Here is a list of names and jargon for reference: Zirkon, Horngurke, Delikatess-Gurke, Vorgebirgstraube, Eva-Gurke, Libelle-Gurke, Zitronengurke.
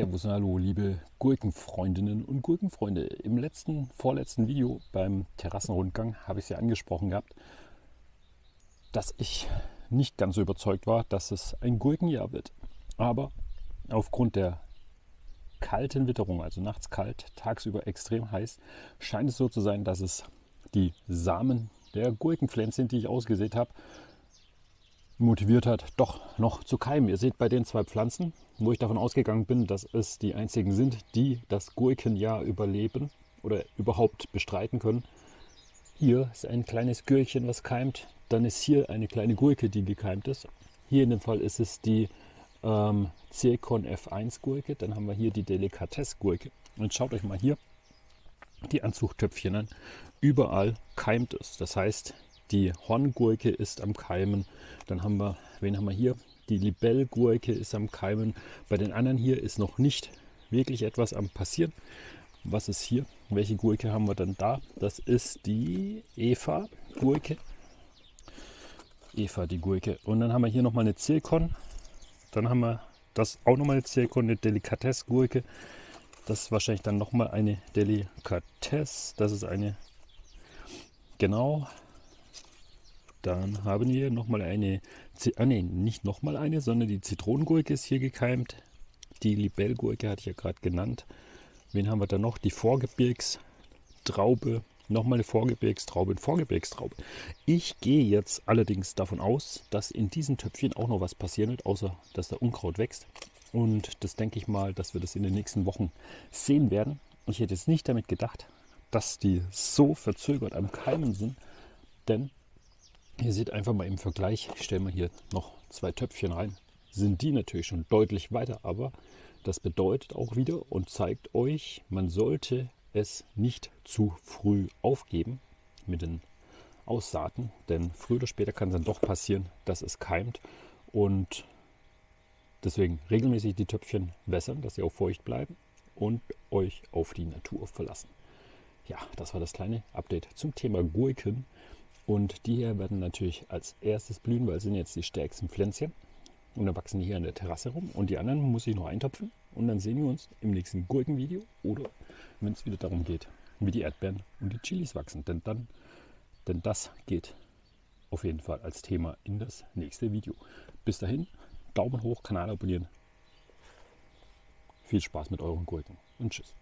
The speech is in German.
Servus und hallo, liebe Gurkenfreundinnen und Gurkenfreunde. Im vorletzten Video beim Terrassenrundgang habe ich es ja angesprochen gehabt, dass ich nicht ganz so überzeugt war, dass es ein Gurkenjahr wird. Aber aufgrund der kalten Witterung, also nachts kalt, tagsüber extrem heiß, scheint es so zu sein, dass es die Samen der Gurkenpflänzchen, die ich ausgesät habe, motiviert hat, doch noch zu keimen. Ihr seht bei den zwei Pflanzen, wo ich davon ausgegangen bin, dass es die einzigen sind, die das Gurkenjahr überleben oder überhaupt bestreiten können. Hier ist ein kleines Gürkchen, was keimt. Dann ist hier eine kleine Gurke, die gekeimt ist. Hier in dem Fall ist es die Zirkon F1-Gurke. Dann haben wir hier die Delikatess-Gurke. Und schaut euch mal hier die Anzuchtöpfchen an. Überall keimt es. Das heißt, die Horngurke ist am Keimen. Dann haben wir, wen haben wir hier? Die Libelle-Gurke ist am Keimen. Bei den anderen hier ist noch nicht wirklich etwas am Passieren. Was ist hier? Welche Gurke haben wir dann da? Das ist die Eva-Gurke. Eva, die Gurke. Und dann haben wir hier nochmal eine Zirkon. Dann haben wir das auch nochmal eine Zirkon, eine Delikatess-Gurke. Das ist wahrscheinlich dann nochmal eine Delikatess. Das ist eine, genau. Dann haben wir nochmal eine, nicht nochmal eine, sondern die Zitronengurke ist hier gekeimt. Die Libelle-Gurke hatte ich ja gerade genannt. Wen haben wir da noch? Die Vorgebirgstraube. Nochmal eine Vorgebirgstraube, eine Vorgebirgstraube. Ich gehe jetzt allerdings davon aus, dass in diesen Töpfchen auch noch was passieren wird, außer dass da Unkraut wächst. Und das denke ich mal, dass wir das in den nächsten Wochen sehen werden. Ich hätte jetzt nicht damit gedacht, dass die so verzögert am Keimen sind, denn ihr seht einfach mal im Vergleich, ich stelle mal hier noch zwei Töpfchen rein, sind die natürlich schon deutlich weiter, aber das bedeutet auch wieder und zeigt euch, man sollte es nicht zu früh aufgeben mit den Aussaaten, denn früher oder später kann es dann doch passieren, dass es keimt und deswegen regelmäßig die Töpfchen wässern, dass sie auch feucht bleiben und euch auf die Natur verlassen. Ja, das war das kleine Update zum Thema Gurken. Und die hier werden natürlich als erstes blühen, weil es sind jetzt die stärksten Pflänzchen. Und dann wachsen die hier an der Terrasse rum. Und die anderen muss ich noch eintöpfen. Und dann sehen wir uns im nächsten Gurkenvideo. Oder wenn es wieder darum geht, wie die Erdbeeren und die Chilis wachsen. Denn das geht auf jeden Fall als Thema in das nächste Video. Bis dahin, Daumen hoch, Kanal abonnieren. Viel Spaß mit euren Gurken und tschüss.